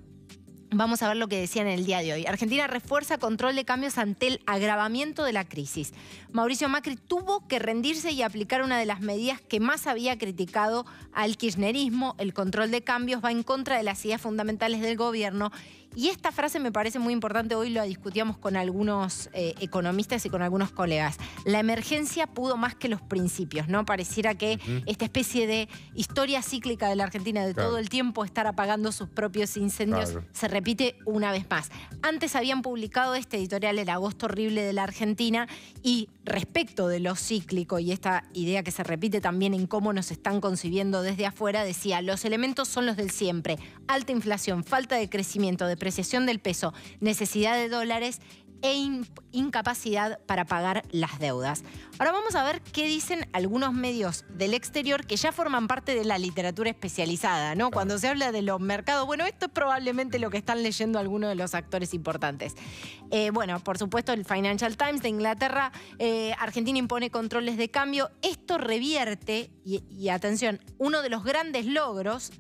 Vamos a ver lo que decían en el día de hoy. Argentina refuerza control de cambios ante el agravamiento de la crisis. Mauricio Macri tuvo que rendirse y aplicar una de las medidas que más había criticado al kirchnerismo. El control de cambios va en contra de las ideas fundamentales del gobierno. Y esta frase me parece muy importante. Hoy lo discutíamos con algunos eh, economistas y con algunos colegas. La emergencia pudo más que los principios, ¿no? Pareciera que uh-huh. esta especie de historia cíclica de la Argentina de claro. todo el tiempo estar apagando sus propios incendios claro. se repite una vez más. Antes habían publicado este editorial, El Agosto Horrible de la Argentina, y respecto de lo cíclico y esta idea que se repite también en cómo nos están concibiendo desde afuera, decía, los elementos son los del siempre. Alta inflación, falta de crecimiento, de depreciación del peso, necesidad de dólares e in- incapacidad para pagar las deudas. Ahora vamos a ver qué dicen algunos medios del exterior que ya forman parte de la literatura especializada, ¿no? Claro. Cuando se habla de los mercados, bueno, esto es probablemente lo que están leyendo algunos de los actores importantes. Eh, bueno, por supuesto, el Financial Times de Inglaterra, eh, Argentina impone controles de cambio. Esto revierte, y, y atención, uno de los grandes logros...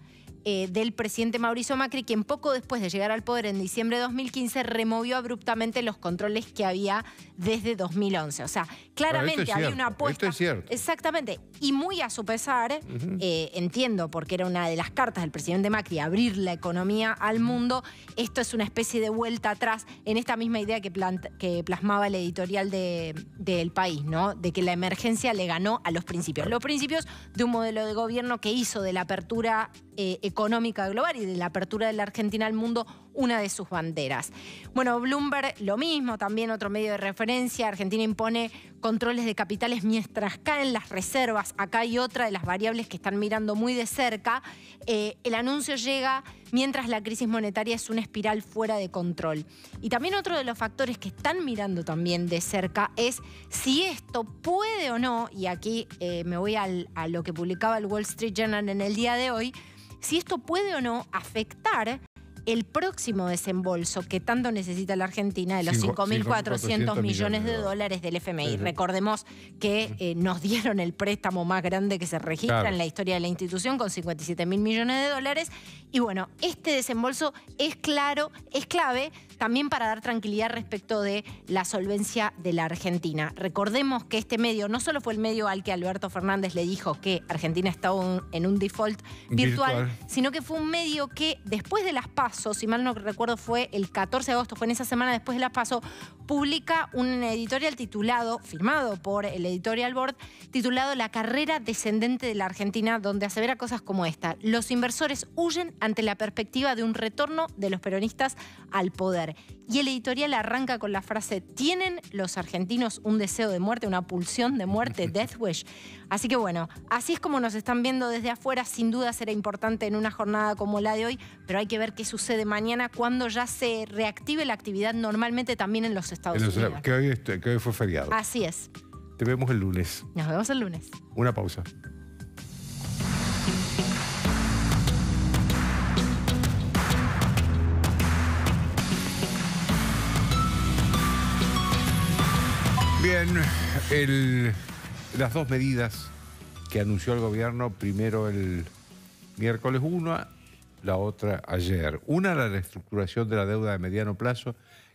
Eh, del presidente Mauricio Macri, quien poco después de llegar al poder en diciembre de dos mil quince removió abruptamente los controles que había desde dos mil once. O sea, claramente había cierto, una apuesta... Esto es cierto. Exactamente. Y muy a su pesar, uh-huh. eh, entiendo, porque era una de las cartas del presidente Macri, abrir la economía al mundo, esto es una especie de vuelta atrás en esta misma idea que, plant- que plasmaba el editorial de, de El País, ¿no? De que la emergencia le ganó a los principios. Los principios de un modelo de gobierno que hizo de la apertura eh, económica global y de la apertura de la Argentina al mundo una de sus banderas. Bueno, Bloomberg, lo mismo, también otro medio de referencia. Argentina impone controles de capitales mientras caen las reservas. Acá hay otra de las variables que están mirando muy de cerca. Eh, el anuncio llega mientras la crisis monetaria es una espiral fuera de control. Y también otro de los factores que están mirando también de cerca es si esto puede o no, y aquí eh, me voy al, a lo que publicaba el Wall Street Journal en el día de hoy, si esto puede o no afectar el próximo desembolso que tanto necesita la Argentina de los cinco mil cuatrocientos millones de dólares del F M I. Uh-huh. Recordemos que eh, nos dieron el préstamo más grande que se registra claro. en la historia de la institución, con cincuenta y siete mil millones de dólares. Y bueno, este desembolso es claro, es clave también para dar tranquilidad respecto de la solvencia de la Argentina. Recordemos que este medio no solo fue el medio al que Alberto Fernández le dijo que Argentina estaba en un default virtual, virtual. sino que fue un medio que después de las PASO, si mal no recuerdo fue el catorce de agosto, fue en esa semana después de las PASO, publica un editorial titulado, firmado por el editorial board, titulado La carrera descendente de la Argentina, donde asevera cosas como esta. Los inversores huyen ante la perspectiva de un retorno de los peronistas al poder. Y el editorial arranca con la frase, ¿tienen los argentinos un deseo de muerte, una pulsión de muerte, death wish? Así que bueno, así es como nos están viendo desde afuera. Sin duda será importante en una jornada como la de hoy, pero hay que ver qué sucede mañana cuando ya se reactive la actividad normalmente también en los Estados en los, Unidos. Que hoy, estoy, que hoy fue feriado. Así es. Te vemos el lunes. Nos vemos el lunes. Una pausa. Bien, el... Las dos medidas que anunció el gobierno, primero el Miércoles uno, la otra ayer. Una, la reestructuración de la deuda de mediano plazo,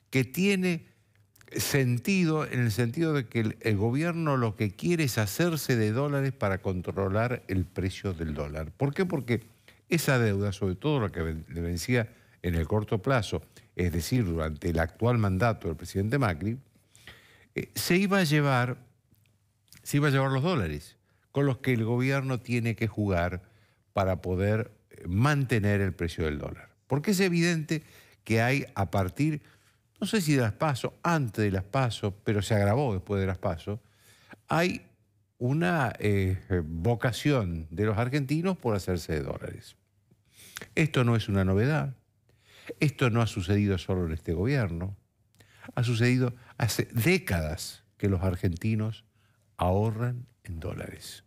que tiene sentido en el sentido de que el, el gobierno lo que quiere es hacerse de dólares para controlar el precio del dólar. ¿Por qué? Porque esa deuda, sobre todo la que le vencía en el corto plazo, es decir, durante el actual mandato del presidente Macri, eh, se iba a llevar, se iba a llevar los dólares con los que el gobierno tiene que jugar para poder mantener el precio del dólar. Porque es evidente que hay, a partir, no sé si de las PASO, antes de las PASO, pero se agravó después de las PASO, hay una eh, vocación de los argentinos por hacerse de dólares. Esto no es una novedad. Esto no ha sucedido solo en este gobierno. Ha sucedido hace décadas que los argentinos ahorran en dólares.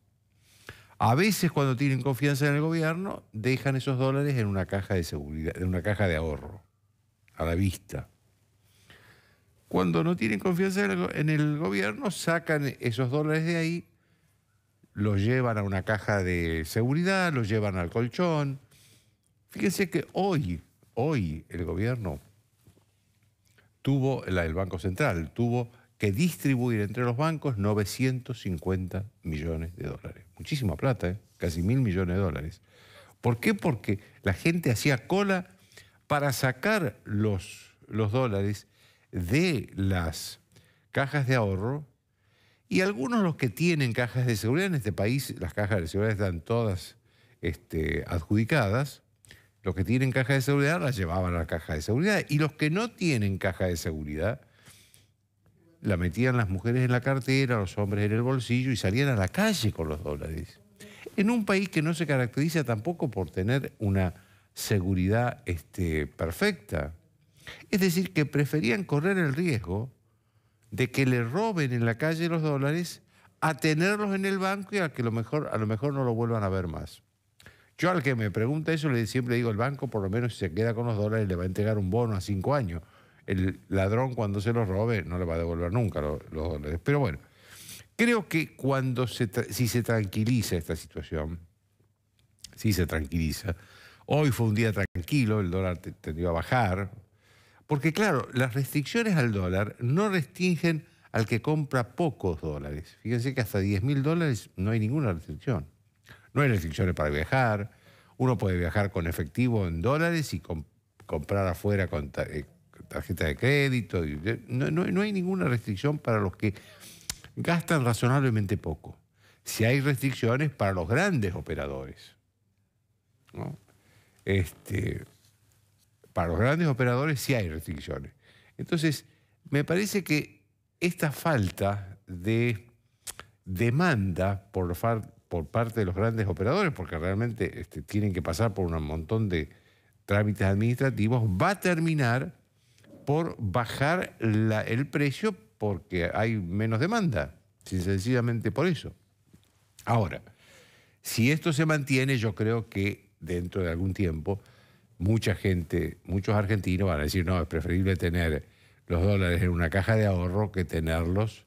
A veces, cuando tienen confianza en el gobierno, dejan esos dólares en una caja de seguridad, en una caja de ahorro, a la vista. Cuando no tienen confianza en el gobierno, sacan esos dólares de ahí, los llevan a una caja de seguridad, los llevan al colchón. Fíjense que hoy, hoy el gobierno tuvo, el Banco Central, tuvo que distribuir entre los bancos novecientos cincuenta millones de dólares. Muchísima plata, ¿eh? Casi mil millones de dólares. ¿Por qué? Porque la gente hacía cola para sacar los, los dólares de las cajas de ahorro, y algunos los que tienen cajas de seguridad. En este país las cajas de seguridad están todas este, adjudicadas. Los que tienen caja de seguridad las llevaban a la caja de seguridad, y los que no tienen caja de seguridad la metían las mujeres en la cartera, los hombres en el bolsillo, y salían a la calle con los dólares. En un país que no se caracteriza tampoco por tener una seguridad este, perfecta. Es decir, que preferían correr el riesgo de que le roben en la calle los dólares a tenerlos en el banco y a que lo mejor, a lo mejor no lo vuelvan a ver más. Yo al que me pregunta eso le siempre digo, el banco, por lo menos si se queda con los dólares, le va a entregar un bono a cinco años. El ladrón, cuando se los robe, no le va a devolver nunca los, los dólares. Pero bueno, creo que cuando se si se tranquiliza esta situación, si se tranquiliza, hoy fue un día tranquilo, el dólar tendió a bajar. Porque claro, las restricciones al dólar no restringen al que compra pocos dólares. Fíjense que hasta diez mil dólares no hay ninguna restricción. No hay restricciones para viajar. Uno puede viajar con efectivo en dólares y comp comprar afuera con ta eh, tarjeta de crédito. No, no, no hay ninguna restricción para los que gastan razonablemente poco. Si hay restricciones para los grandes operadores, ¿no? Este... Para los grandes operadores sí hay restricciones. Entonces, me parece que esta falta de demanda por, por parte de los grandes operadores, porque realmente este, tienen que pasar por un montón de trámites administrativos, va a terminar por bajar la, el precio porque hay menos demanda, sencillamente por eso. Ahora, si esto se mantiene, yo creo que dentro de algún tiempo mucha gente, muchos argentinos van a decir, no, es preferible tener los dólares en una caja de ahorro que tenerlos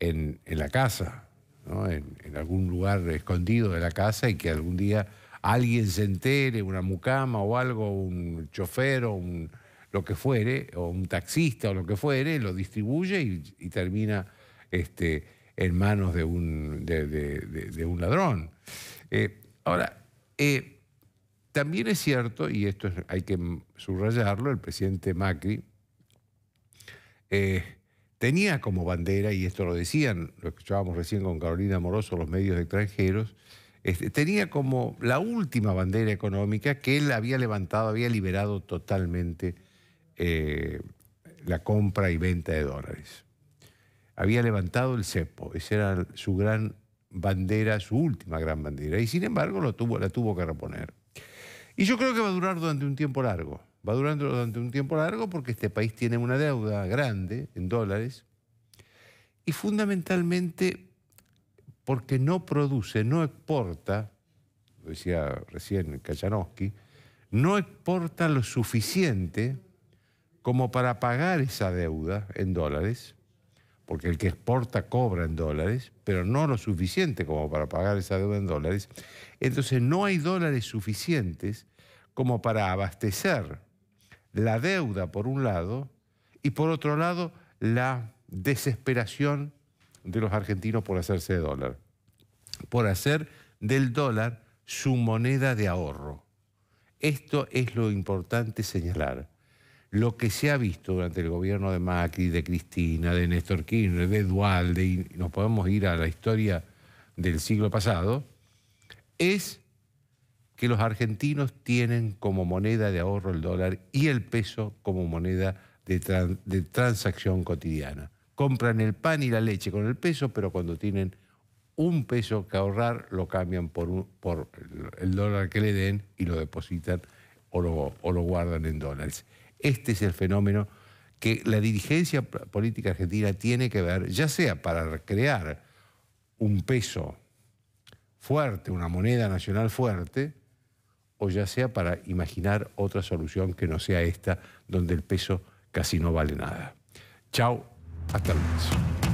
en, en la casa, ¿no? En, en algún lugar escondido de la casa, y que algún día alguien se entere, una mucama o algo, un chofer o un, lo que fuere, o un taxista o lo que fuere, lo distribuye y, y termina este, en manos de un, de, de, de, de un ladrón. Eh, ahora, eh, También es cierto, y esto hay que subrayarlo, el presidente Macri eh, tenía como bandera, y esto lo decían, lo escuchábamos recién con Carolina Amoroso, los medios extranjeros, este, tenía como la última bandera económica que él había levantado, había liberado totalmente eh, la compra y venta de dólares. Había levantado el cepo, esa era su gran bandera, su última gran bandera, y sin embargo lo tuvo, la tuvo que reponer. Y yo creo que va a durar durante un tiempo largo. Va a durar durante un tiempo largo porque este país tiene una deuda grande en dólares, y fundamentalmente porque no produce, no exporta, lo decía recién Cachanowski, no exporta lo suficiente como para pagar esa deuda en dólares porque el que exporta cobra en dólares, pero no lo suficiente como para pagar esa deuda en dólares, entonces no hay dólares suficientes como para abastecer la deuda por un lado y por otro lado la desesperación de los argentinos por hacerse de dólar, por hacer del dólar su moneda de ahorro. Esto es lo importante señalar. Lo que se ha visto durante el gobierno de Macri, de Cristina, de Néstor Kirchner, de Duhalde, y nos podemos ir a la historia del siglo pasado, es que los argentinos tienen como moneda de ahorro el dólar y el peso como moneda de, trans, de transacción cotidiana. Compran el pan y la leche con el peso, pero cuando tienen un peso que ahorrar lo cambian por, un, por el dólar que le den y lo depositan o lo, o lo guardan en dólares. Este es el fenómeno que la dirigencia política argentina tiene que ver, ya sea para crear un peso fuerte, una moneda nacional fuerte, o ya sea para imaginar otra solución que no sea esta, donde el peso casi no vale nada. Chau, hasta el lunes.